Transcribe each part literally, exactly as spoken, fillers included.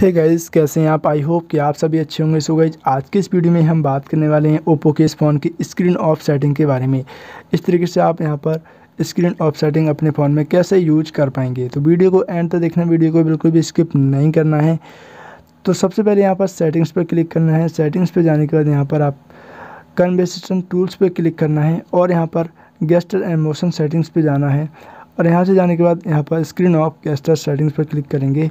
Hey guys, कैसे हैं आप? आई होप कि आप सभी अच्छे होंगे। सो गाइस, आज के इस वीडियो में हम बात करने वाले हैं ओप्पो के इस फ़ोन की स्क्रीन ऑफ सेटिंग के बारे में। इस तरीके से आप यहां पर स्क्रीन ऑफ सेटिंग अपने फ़ोन में कैसे यूज कर पाएंगे, तो वीडियो को एंड तक देखना, वीडियो को बिल्कुल भी स्किप नहीं करना है। तो सबसे पहले यहाँ पर सेटिंग्स पर क्लिक करना है। सेटिंग्स पर जाने के बाद यहाँ पर आप कन्वर्सेशन टूल्स पर क्लिक करना है और यहाँ पर गेस्टर एंड मोशन सेटिंग्स पर जाना है। और यहाँ से जाने के बाद यहाँ पर स्क्रीन ऑफ गेस्टर सेटिंग्स पर क्लिक करेंगे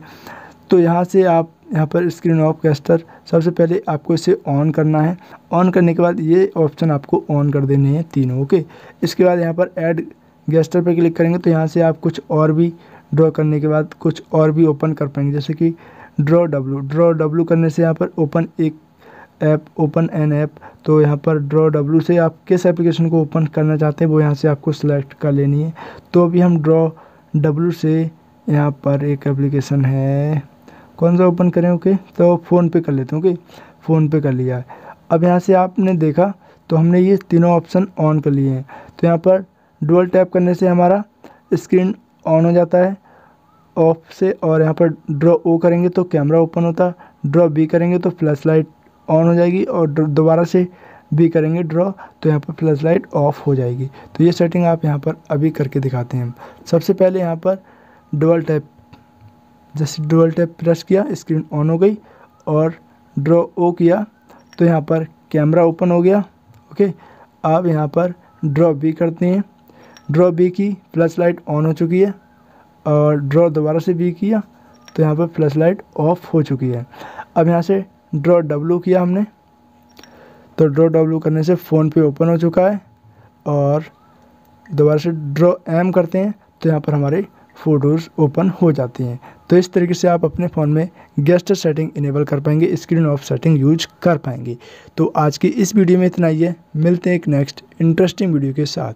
तो यहाँ से आप यहाँ पर स्क्रीन ऑफ गेस्टर, सबसे पहले आपको इसे ऑन करना है। ऑन करने के बाद ये ऑप्शन आपको ऑन कर देने हैं तीनों, ओके। इसके बाद यहाँ पर ऐड गेस्टर पर क्लिक करेंगे तो यहाँ से आप कुछ और भी ड्रॉ करने के बाद कुछ और भी ओपन कर पाएंगे, जैसे कि ड्रॉ डब्लू। ड्रॉ डब्लू करने से यहाँ पर ओपन एक ऐप, ओपन एन ऐप, तो यहाँ पर ड्रॉ डब्लू से आप किस एप्लीकेशन को ओपन करना चाहते हैं वो यहाँ से आपको सिलेक्ट कर लेनी है। तो अभी हम ड्रॉ डब्लू से यहाँ पर एक एप्लीकेशन है, कौन सा ओपन करें, ओके okay? तो फ़ोन पे कर लेते हैं, ओके okay? फ़ोन पे कर लिया है। अब यहाँ से आपने देखा तो हमने ये तीनों ऑप्शन ऑन कर लिए हैं। तो यहाँ पर डुअल टैप करने से हमारा स्क्रीन ऑन हो जाता है ऑफ से, और यहाँ पर ड्रॉ ओ करेंगे तो कैमरा ओपन होता, ड्रॉ बी करेंगे तो फ्लैश लाइट ऑन हो जाएगी, और दोबारा से बी करेंगे ड्रॉ तो यहाँ पर फ्लैश लाइट ऑफ हो जाएगी। तो ये सेटिंग आप यहाँ पर अभी करके दिखाते हैं। सबसे पहले यहाँ पर डुअल टैप, जैसे डुअल टैप प्रेस किया स्क्रीन ऑन हो गई, और ड्रॉ ओ किया तो यहाँ पर कैमरा ओपन हो गया, ओके। अब यहाँ पर ड्रॉ बी करते हैं, ड्रॉ बी की फ्लैश लाइट ऑन हो चुकी है, और ड्रॉ दोबारा से बी किया तो यहाँ पर फ्लैश लाइट ऑफ हो चुकी है। अब यहाँ से ड्रॉ डब्लू किया हमने तो ड्रॉ डब्लू करने से फ़ोन पे ओपन हो चुका है, और दोबारा से ड्रॉ एम करते हैं तो यहाँ पर हमारे फ़ोटोज़ ओपन हो जाती हैं। तो इस तरीके से आप अपने फ़ोन में गेस्टर सेटिंग इनेबल कर पाएंगे, स्क्रीन ऑफ सेटिंग यूज कर पाएंगे। तो आज की इस वीडियो में इतना ही है, मिलते हैं एक नेक्स्ट इंटरेस्टिंग वीडियो के साथ।